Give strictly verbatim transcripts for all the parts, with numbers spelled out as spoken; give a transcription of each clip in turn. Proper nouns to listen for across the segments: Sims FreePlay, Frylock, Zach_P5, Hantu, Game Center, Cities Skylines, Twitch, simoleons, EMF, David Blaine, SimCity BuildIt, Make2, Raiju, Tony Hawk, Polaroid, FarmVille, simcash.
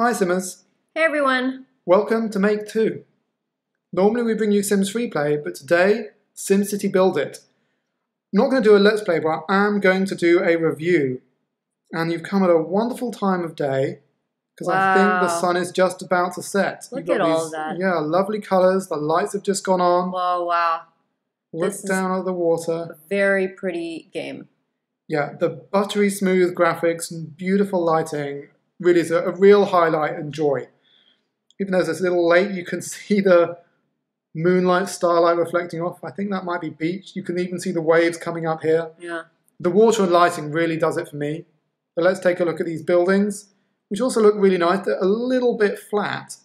Hi Simmers! Hey everyone! Welcome to Make two. Normally we bring you Sims FreePlay, but today, SimCity BuildIt. I'm not going to do a Let's Play, but I am going to do a review. And you've come at a wonderful time of day, because wow. I think the sun is just about to set. Look you've got at all these, that. Yeah, lovely colours, the lights have just gone on. Whoa, wow. Look this down at the water. Very pretty game. Yeah, the buttery smooth graphics and beautiful lighting. Really is a, a real highlight and joy. Even though it's a little late, you can see the moonlight, starlight reflecting off. I think that might be beach. You can even see the waves coming up here. Yeah. The water and lighting really does it for me. But let's take a look at these buildings, which also look really nice. They're a little bit flat,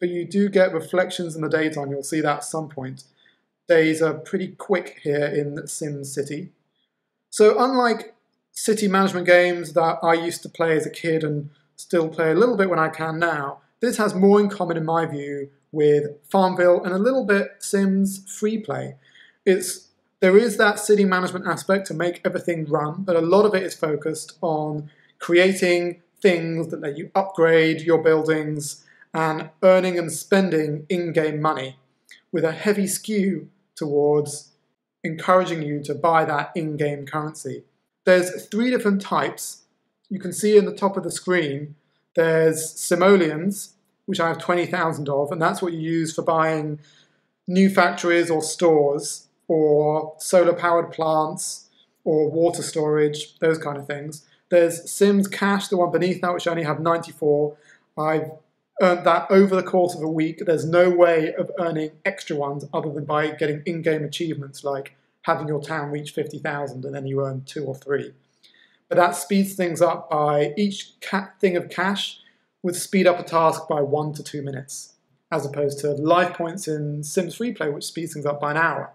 but you do get reflections in the daytime. You'll see that at some point. Days are pretty quick here in Sim City. So unlike city management games that I used to play as a kid and still play a little bit when I can now, this has more in common, in my view, with FarmVille and a little bit Sims FreePlay. It's, there is that city management aspect to make everything run, but a lot of it is focused on creating things that let you upgrade your buildings and earning and spending in-game money, with a heavy skew towards encouraging you to buy that in-game currency. There's three different types. You can see in the top of the screen, there's simoleons, which I have twenty thousand of, and that's what you use for buying new factories or stores or solar-powered plants or water storage, those kind of things. There's SimCash, the one beneath that, which I only have ninety-four. I've earned that over the course of a week. There's no way of earning extra ones other than by getting in-game achievements like having your town reach fifty thousand and then you earn two or three. But that speeds things up by each thing of cash would speed up a task by one to two minutes, as opposed to life points in Sims FreePlay, which speeds things up by an hour.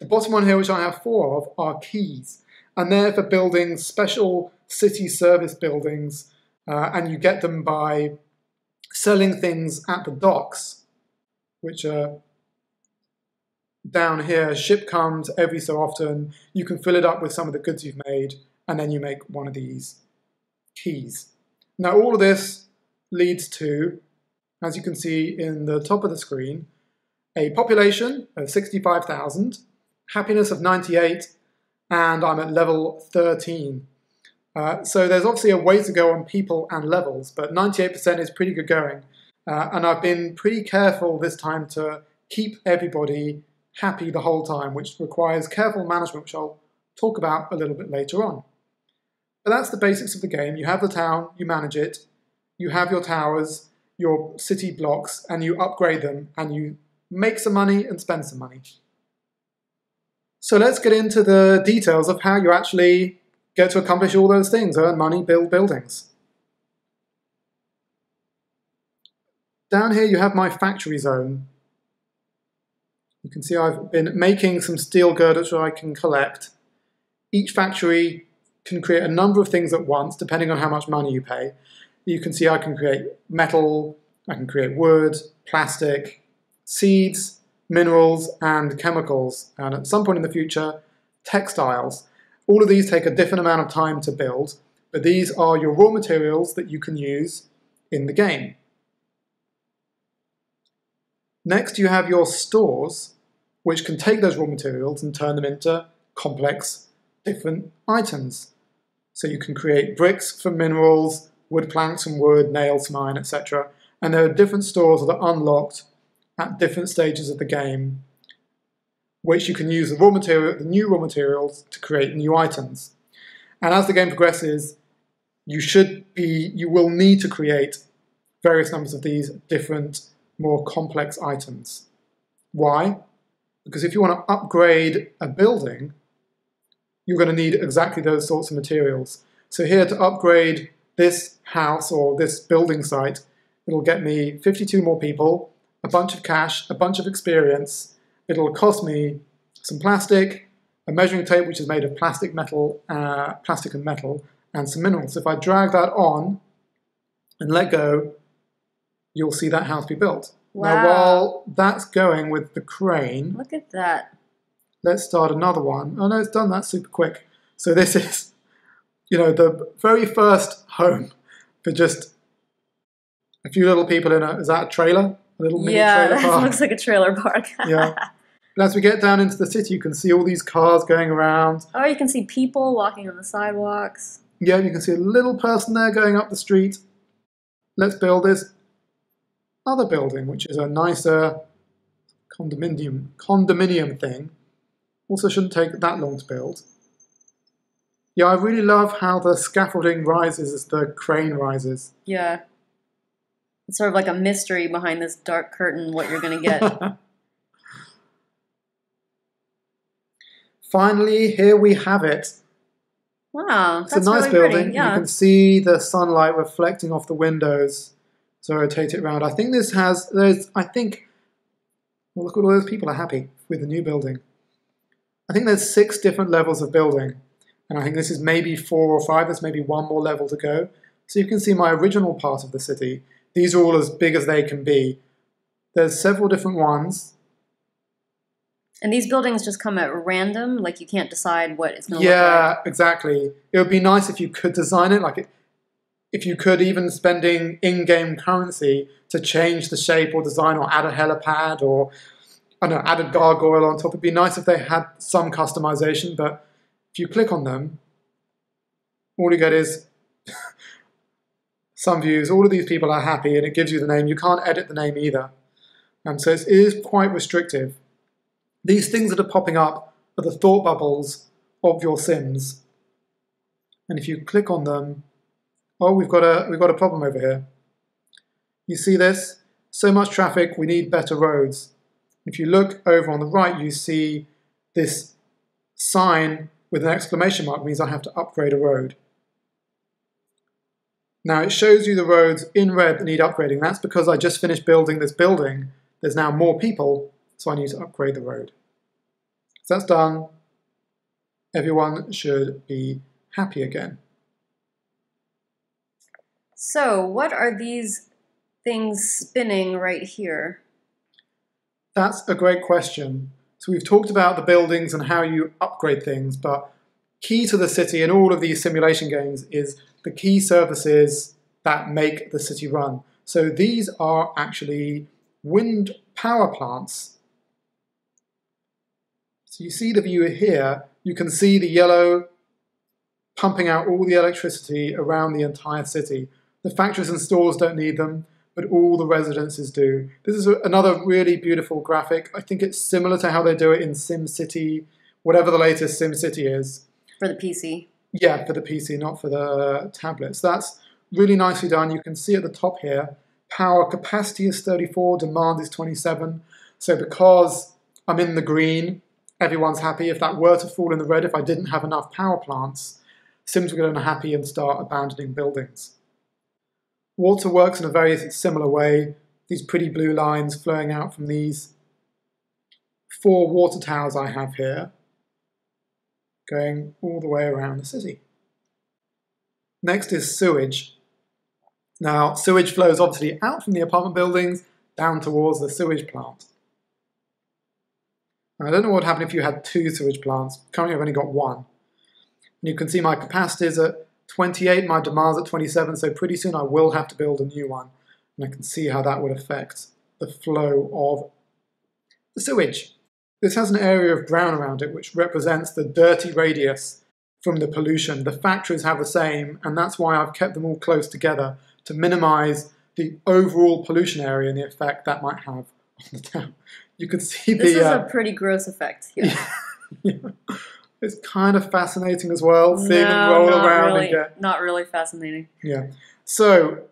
The bottom one here, which I have four of, are keys. And they're for building special city service buildings, uh, and you get them by selling things at the docks, which are down here. A ship comes every so often, you can fill it up with some of the goods you've made, and then you make one of these keys. Now all of this leads to, as you can see in the top of the screen, a population of sixty-five thousand, happiness of ninety-eight, and I'm at level thirteen. Uh, so there's obviously a way to go on people and levels, but ninety-eight percent is pretty good going. Uh, and I've been pretty careful this time to keep everybody happy the whole time, which requires careful management, which I'll talk about a little bit later on. But that's the basics of the game. You have the town, you manage it, you have your towers, your city blocks, and you upgrade them, and you make some money and spend some money. So let's get into the details of how you actually get to accomplish all those things: earn money, build buildings. Down here you have my factory zone. You can see I've been making some steel girders that I can collect. Each factory can create a number of things at once, depending on how much money you pay. You can see I can create metal, I can create wood, plastic, seeds, minerals, and chemicals. And at some point in the future, textiles. All of these take a different amount of time to build, but these are your raw materials that you can use in the game. Next, you have your stores, which can take those raw materials and turn them into complex different items. So you can create bricks from minerals, wood planks from wood, nails from iron, et cetera. And there are different stores that are unlocked at different stages of the game, which you can use the raw material, the new raw materials, to create new items. And as the game progresses, you should be, you will need to create various numbers of these different, more complex items. Why? Because if you want to upgrade a building, you're going to need exactly those sorts of materials. So here, to upgrade this house or this building site, it'll get me fifty-two more people, a bunch of cash, a bunch of experience. It'll cost me some plastic, a measuring tape which is made of plastic, metal, uh, plastic and metal, and some minerals. If I drag that on and let go, you'll see that house be built. Wow. Now, while that's going with the crane, look at that. Let's start another one. Oh no, it's done that super quick. So this is, you know, the very first home for just a few little people in a, is that a trailer? A little mini yeah, trailer park. Yeah, looks like a trailer park. Yeah. And as we get down into the city, you can see all these cars going around. Oh, you can see people walking on the sidewalks. Yeah, you can see a little person there going up the street. Let's build this other building, which is a nicer condominium, condominium thing. Also shouldn't take that long to build. Yeah, I really love how the scaffolding rises as the crane rises. Yeah. It's sort of like a mystery behind this dark curtain, what you're going to get. Finally, here we have it. Wow, that's it's a nice really building. Pretty, yeah. You can see the sunlight reflecting off the windows. So rotate it around. I think this has, there's, I think, well, look at all those people are happy with the new building. I think there's six different levels of building. And I think this is maybe four or five. There's maybe one more level to go. So you can see my original part of the city. These are all as big as they can be. There's several different ones. And these buildings just come at random? Like you can't decide what it's going to yeah, look like? Yeah, exactly. It would be nice if you could design it. Like it, if you could even spending in-game currency to change the shape or design or add a helipad or, I don't know, add a gargoyle on top. It'd be nice if they had some customization, but if you click on them, all you get is some views. All of these people are happy, and it gives you the name. You can't edit the name either. Um, so it's, it is quite restrictive. These things that are popping up are the thought bubbles of your Sims. And if you click on them, oh, we've got a, we've got a problem over here. You see this? So much traffic, we need better roads. If you look over on the right, you see this sign with an exclamation mark means I have to upgrade a road. Now it shows you the roads in red that need upgrading. That's because I just finished building this building. There's now more people, so I need to upgrade the road. So that's done. Everyone should be happy again. So what are these things spinning right here? That's a great question. So we've talked about the buildings and how you upgrade things, but key to the city in all of these simulation games is the key services that make the city run. So these are actually wind power plants. So you see the view here, you can see the yellow pumping out all the electricity around the entire city. The factories and stores don't need them, but all the residences do. This is another really beautiful graphic. I think it's similar to how they do it in SimCity, whatever the latest SimCity is. For the P C. Yeah, for the P C, not for the tablets. That's really nicely done. You can see at the top here, power capacity is thirty-four, demand is twenty-seven. So because I'm in the green, everyone's happy. If that were to fall in the red, if I didn't have enough power plants, Sims would get unhappy and start abandoning buildings. Water works in a very similar way. These pretty blue lines flowing out from these four water towers I have here, going all the way around the city. Next is sewage. Now, sewage flows obviously out from the apartment buildings down towards the sewage plant. Now, I don't know what would happen if you had two sewage plants. Currently, I've only got one. And you can see my capacities at twenty-eight, my demand's at twenty-seven, so pretty soon I will have to build a new one. And I can see how that would affect the flow of the sewage. This has an area of brown around it, which represents the dirty radius from the pollution. The factories have the same, and that's why I've kept them all close together to minimize the overall pollution area and the effect that might have on the town. You can see this the... This is uh, a pretty gross effect here. Yeah. Yeah. It's kind of fascinating as well, seeing no, them roll not around really, and get... Not really fascinating. Yeah. So,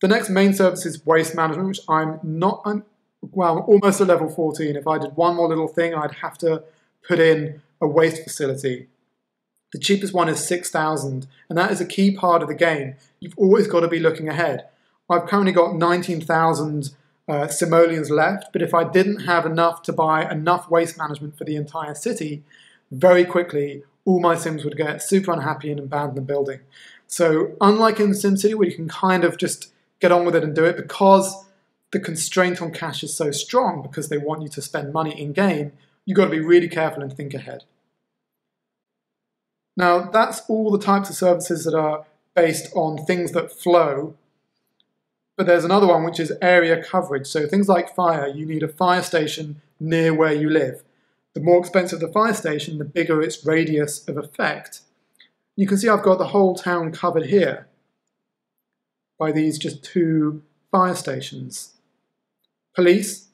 the next main service is waste management, which I'm not... I'm, well, I'm almost at level fourteen. If I did one more little thing, I'd have to put in a waste facility. The cheapest one is six thousand, and that is a key part of the game. You've always got to be looking ahead. I've currently got nineteen thousand uh, simoleons left, but if I didn't have enough to buy enough waste management for the entire city, very quickly, all my Sims would get super unhappy and abandon the building. So unlike in SimCity, where you can kind of just get on with it and do it, because the constraint on cash is so strong, because they want you to spend money in-game, you've got to be really careful and think ahead. Now, that's all the types of services that are based on things that flow. But there's another one, which is area coverage. So things like fire, you need a fire station near where you live. The more expensive the fire station, the bigger its radius of effect. You can see I've got the whole town covered here by these just two fire stations. Police,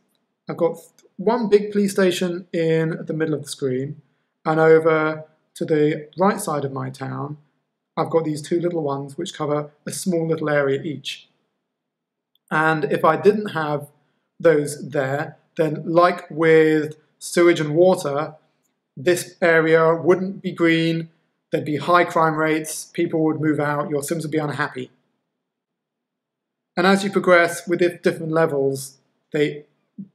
I've got one big police station in the middle of the screen, and over to the right side of my town, I've got these two little ones which cover a small little area each. And if I didn't have those there, then like with sewage and water, this area wouldn't be green, there'd be high crime rates, people would move out, your Sims would be unhappy. And as you progress with different levels, they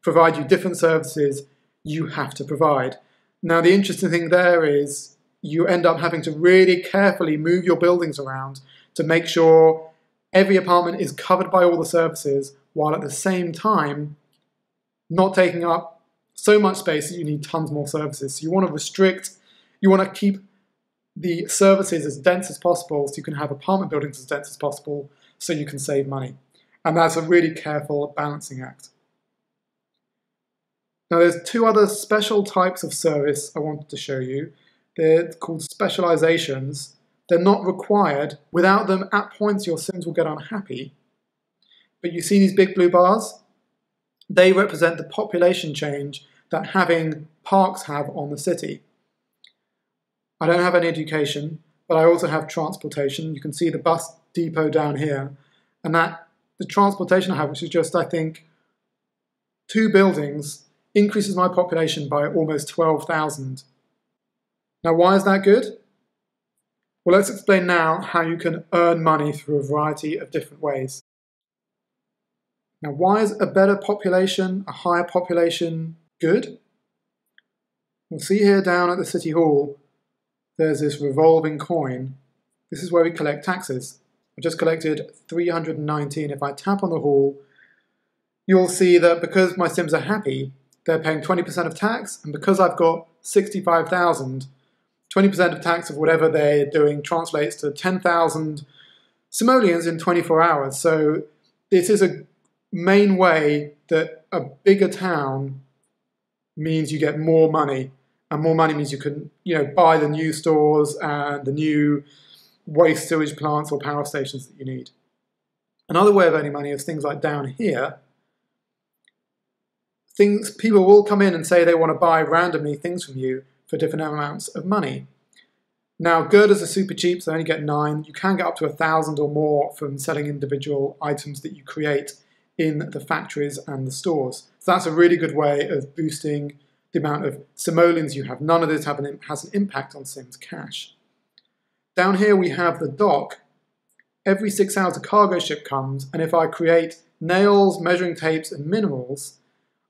provide you different services you have to provide. Now the interesting thing there is you end up having to really carefully move your buildings around to make sure every apartment is covered by all the services, while at the same time not taking up so much space that you need tons more services. So you want to restrict, you want to keep the services as dense as possible so you can have apartment buildings as dense as possible so you can save money. And that's a really careful balancing act. Now there's two other special types of service I wanted to show you. They're called specializations. They're not required. Without them, at points your Sims will get unhappy. But you see these big blue bars? They represent the population change that having parks have on the city. I don't have any education, but I also have transportation. You can see the bus depot down here, and that the transportation I have, which is just, I think, two buildings, increases my population by almost twelve thousand. Now, why is that good? Well, let's explain now how you can earn money through a variety of different ways. Now, why is a better population, a higher population, good? We'll see here down at the City Hall, there's this revolving coin. This is where we collect taxes. I've just collected three hundred nineteen. If I tap on the hall, you'll see that because my Sims are happy, they're paying twenty percent of tax, and because I've got sixty-five thousand, twenty percent of tax of whatever they're doing translates to ten thousand simoleons in twenty-four hours. So this is a main way that a bigger town means you get more money, and more money means you can, you know, buy the new stores and the new waste sewage plants or power stations that you need. Another way of earning money is things like down here. Things, people will come in and say they want to buy randomly things from you for different amounts of money. Now, girders are super cheap, so they only get nine. You can get up to a thousand or more from selling individual items that you create in the factories and the stores. So that's a really good way of boosting the amount of simoleons you have. None of this have an, has an impact on Sims cash. Down here we have the dock. Every six hours a cargo ship comes, and if I create nails, measuring tapes and minerals,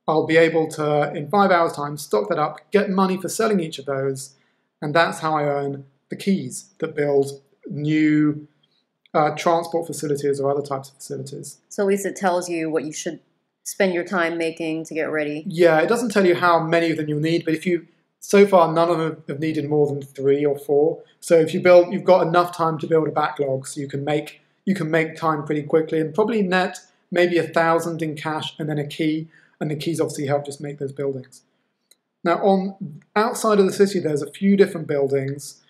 I'll be able to, in five hours time, stock that up, get money for selling each of those, and that's how I earn the keys that build new uh, transport facilities or other types of facilities. So at least it tells you what you should spend your time making to get ready. Yeah, it doesn't tell you how many of them you'll need, but if you, so far none of them have needed more than three or four. So if you build, you've got enough time to build a backlog, so you can make, you can make time pretty quickly and probably net maybe a thousand in cash and then a key. And the keys obviously help just make those buildings. Now, on outside of the city, there's a few different buildings.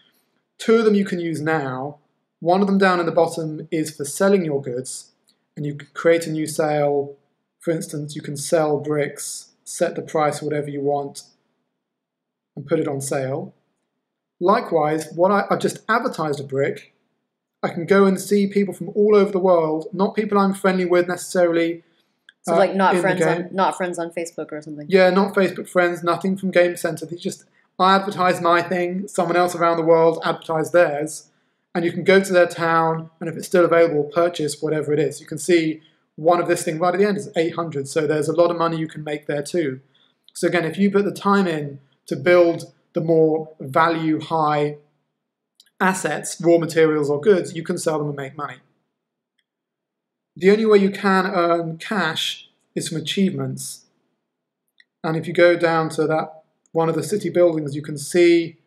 Two of them you can use now. One of them down in the bottom is for selling your goods, and you can create a new sale. For instance, you can sell bricks, set the price whatever you want, and put it on sale. Likewise, what I, I've just advertised a brick. I can go and see people from all over the world, not people I'm friendly with necessarily. So uh, like not friends, on, not friends on Facebook or something. Yeah, not Facebook friends, nothing from Game Center. They just, I advertise my thing, someone else around the world advertise theirs, and you can go to their town, and if it's still available, purchase whatever it is. You can see one of this thing right at the end is eight hundred, so there's a lot of money you can make there too. So again, if you put the time in to build the more value-high assets, raw materials or goods, you can sell them and make money. The only way you can earn cash is from achievements. And if you go down to that one of the city buildings, you can see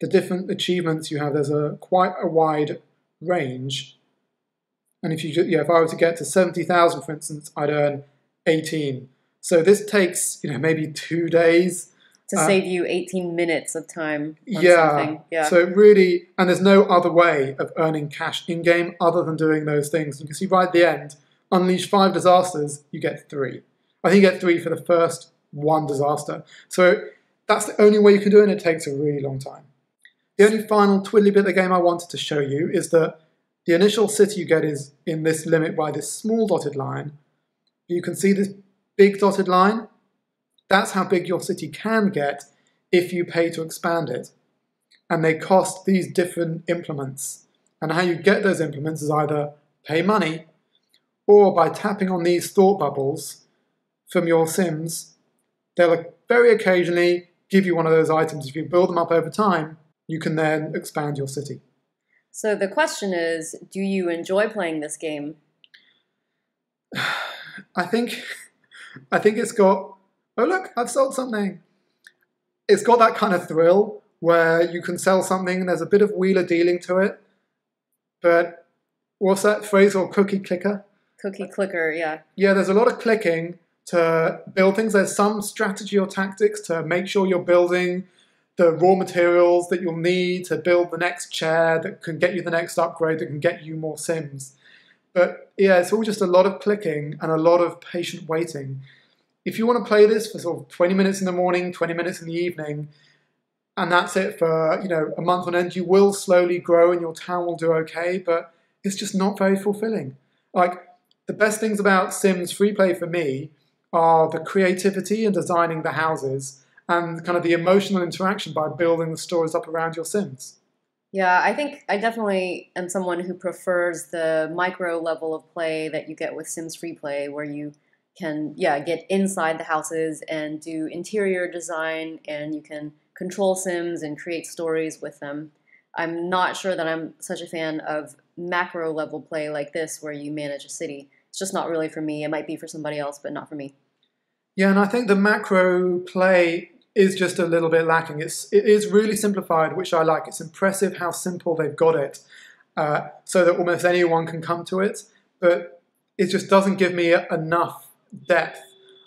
the different achievements you have. There's a quite a wide range. And if you, you know, if I were to get to seventy thousand, for instance, I'd earn eighteen. So this takes, you know, maybe two days. To uh, save you eighteen minutes of time on yeah, something. Yeah. So really, and there's no other way of earning cash in-game other than doing those things. You can see right at the end, unleash five disasters, you get three. I think you get three for the first one disaster. So that's the only way you can do it, and it takes a really long time. The only final twiddly bit of the game I wanted to show you is that the initial city you get is in this limit by this small dotted line. You can see this big dotted line. That's how big your city can get if you pay to expand it. And they cost these different implements. And how you get those implements is either pay money or by tapping on these thought bubbles from your Sims. They'll very occasionally give you one of those items. If you build them up over time, you can then expand your city. So the question is, do you enjoy playing this game? I think, I think it's got, oh look, I've sold something. It's got that kind of thrill where you can sell something and there's a bit of wheeler dealing to it. But what's that phrase called, cookie clicker? Cookie clicker, yeah. Yeah, there's a lot of clicking to build things. There's some strategy or tactics to make sure you're building the raw materials that you'll need to build the next chair that can get you the next upgrade, that can get you more Sims. But yeah, it's all just a lot of clicking and a lot of patient waiting. If you want to play this for sort of twenty minutes in the morning, twenty minutes in the evening, and that's it for, you know, a month on end, you will slowly grow and your town will do okay, but it's just not very fulfilling. Like, the best things about Sims FreePlay for me are the creativity and designing the houses, and kind of the emotional interaction by building the stories up around your Sims. Yeah, I think I definitely am someone who prefers the micro level of play that you get with Sims FreePlay, where you can, yeah, get inside the houses and do interior design, and you can control Sims and create stories with them. I'm not sure that I'm such a fan of macro level play like this, where you manage a city. It's just not really for me. It might be for somebody else, but not for me. Yeah, and I think the macro play is just a little bit lacking. It's, it is really simplified, which I like. It's impressive how simple they've got it, uh, so that almost anyone can come to it, but it just doesn't give me enough depth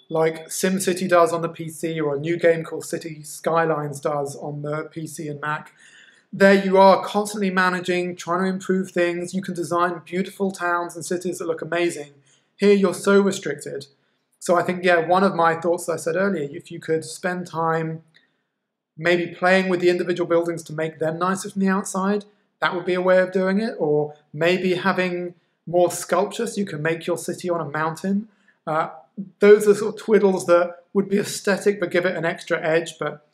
like SimCity does on the P C, or a new game called Cities Skylines does on the P C and Mac. There you are constantly managing, trying to improve things. You can design beautiful towns and cities that look amazing. Here you're so restricted. So I think, yeah, one of my thoughts that I said earlier, if you could spend time maybe playing with the individual buildings to make them nicer from the outside, that would be a way of doing it. Or maybe having more sculpture so you can make your city on a mountain. Uh, those are sort of twiddles that would be aesthetic but give it an extra edge. But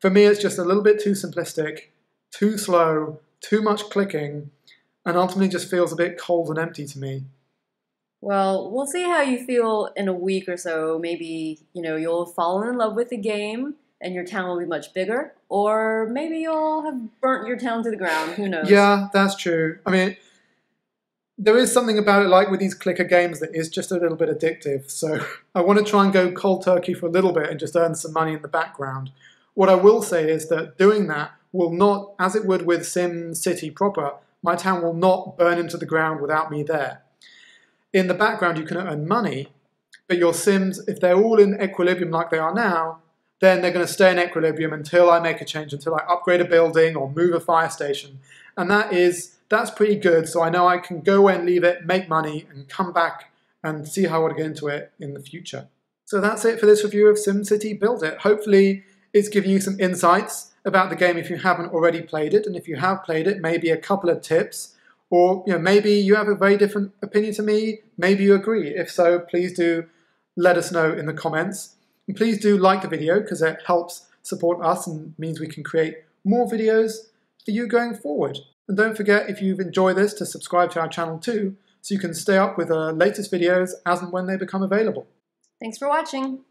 for me, it's just a little bit too simplistic, too slow, too much clicking, and ultimately just feels a bit cold and empty to me. Well, we'll see how you feel in a week or so. Maybe, you know, you'll fall in love with the game and your town will be much bigger, or maybe you'll have burnt your town to the ground. Who knows? Yeah, that's true. I mean, there is something about it, like with these clicker games, that is just a little bit addictive. So I want to try and go cold turkey for a little bit and just earn some money in the background. What I will say is that doing that will not, as it would with SimCity proper, my town will not burn into the ground without me there. In the background, you can earn money, but your Sims, if they're all in equilibrium like they are now, then they're going to stay in equilibrium until I make a change, until I upgrade a building or move a fire station. And that is, that's pretty good, so I know I can go and leave it, make money, and come back and see how I want to get into it in the future. So that's it for this review of SimCity Build It. Hopefully, it's given you some insights about the game if you haven't already played it, and if you have played it, maybe a couple of tips. Or, you know, maybe you have a very different opinion to me. Maybe you agree. If so, please do let us know in the comments. And please do like the video, because it helps support us and means we can create more videos for you going forward. And don't forget, if you've enjoyed this, to subscribe to our channel too, so you can stay up with the latest videos as and when they become available. Thanks for watching.